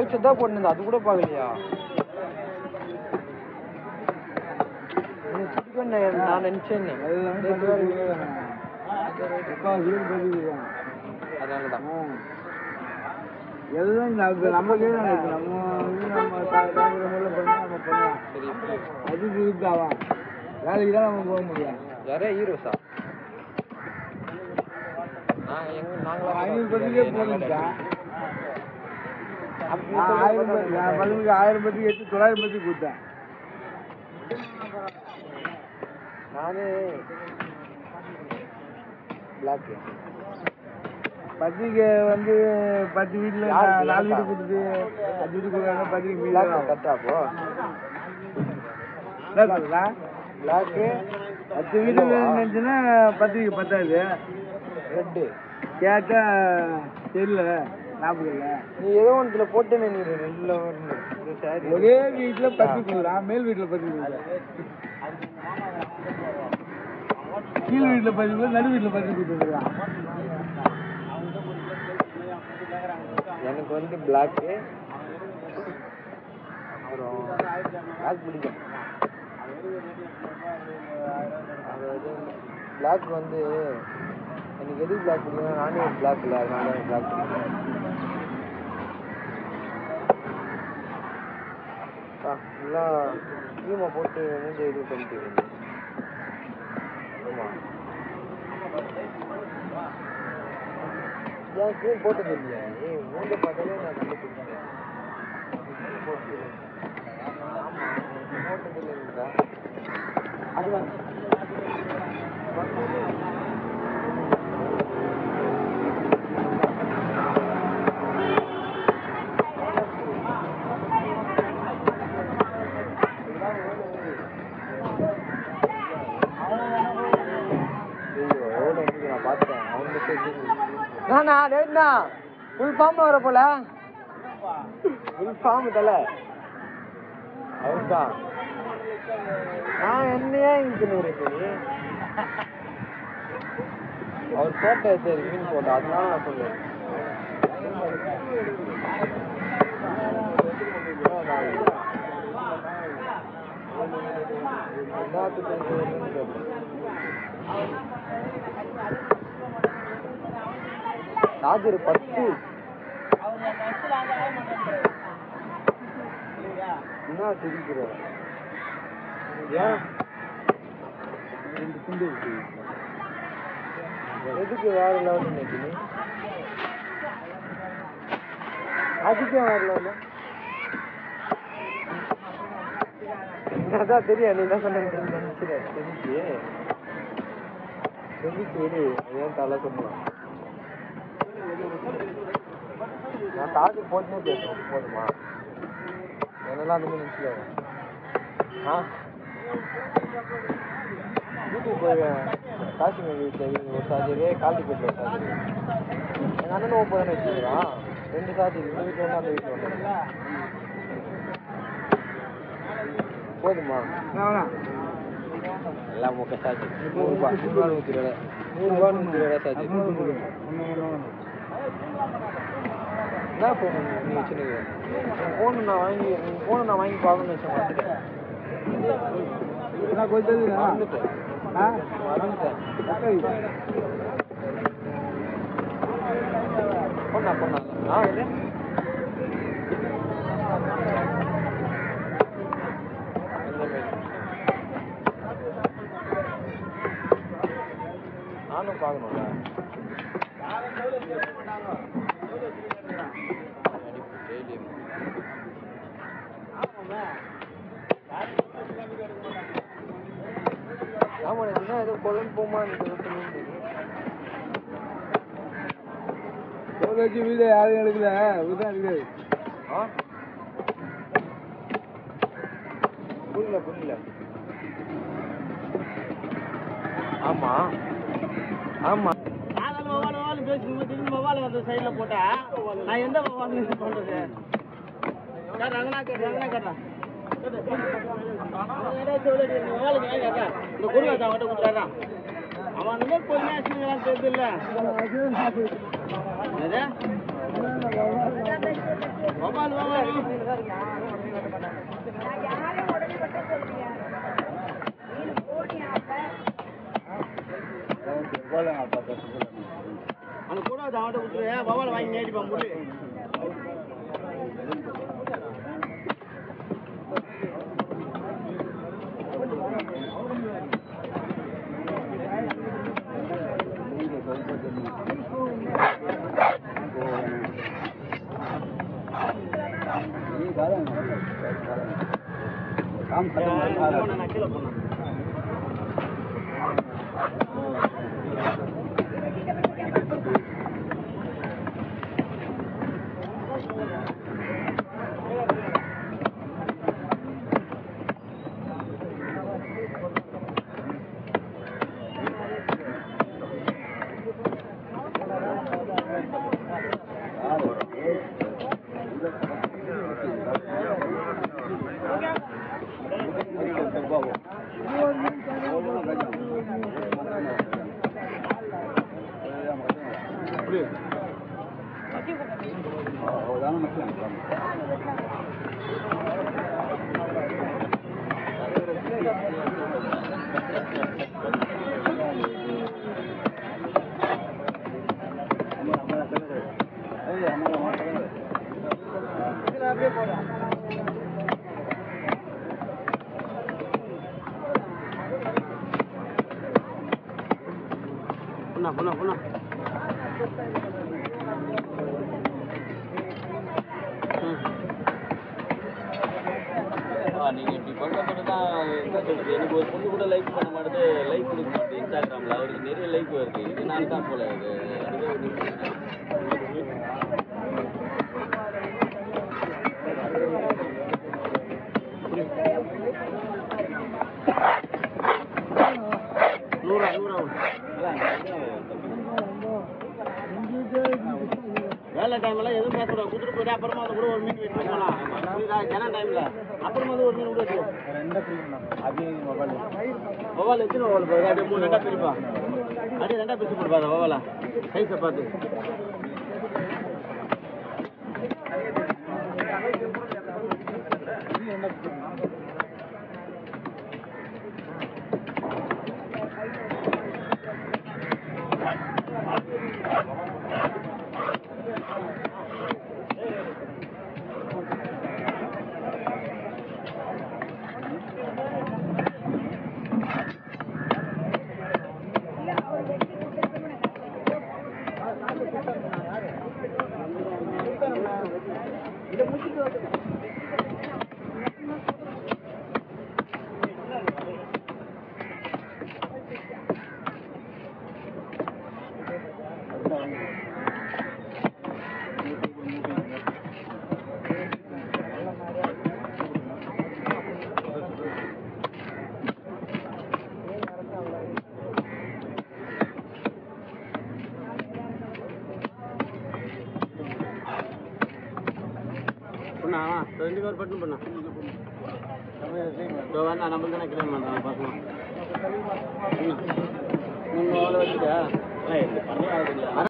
White Chada Pond, Adura Paglia. Nan and Chin.